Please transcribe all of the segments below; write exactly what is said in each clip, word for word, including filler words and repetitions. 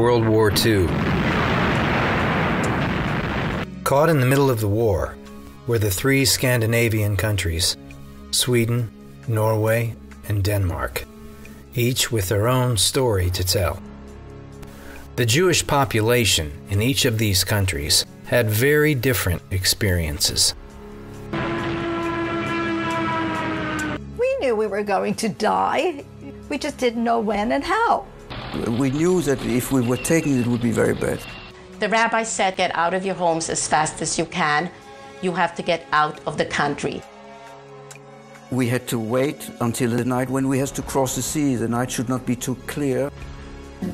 World War Two. Caught in the middle of the war were the three Scandinavian countries, Sweden, Norway, and Denmark, each with their own story to tell. The Jewish population in each of these countries had very different experiences. We knew we were going to die. We just didn't know when and how. We knew that if we were taken, it would be very bad. The rabbi said, get out of your homes as fast as you can. You have to get out of the country. We had to wait until the night when we had to cross the sea. The night should not be too clear.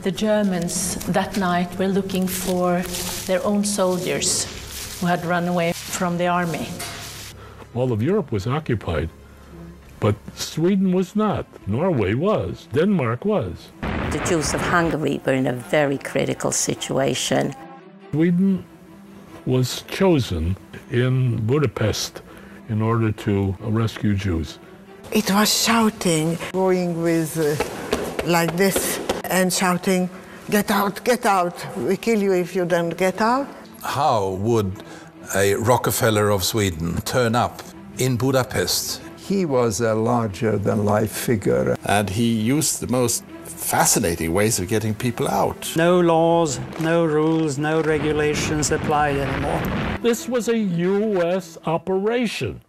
The Germans that night were looking for their own soldiers who had run away from the army. All of Europe was occupied, but Sweden was not. Norway was. Denmark was. The Jews of Hungary were in a very critical situation. Sweden was chosen in Budapest in order to rescue Jews. It was shouting, going with uh, like this, and shouting, get out, get out, we kill you if you don't get out. How would a Rockefeller of Sweden turn up in Budapest? He was a larger-than-life figure. And he used the most fascinating ways of getting people out. No laws, no rules, no regulations applied anymore. This was a U S operation.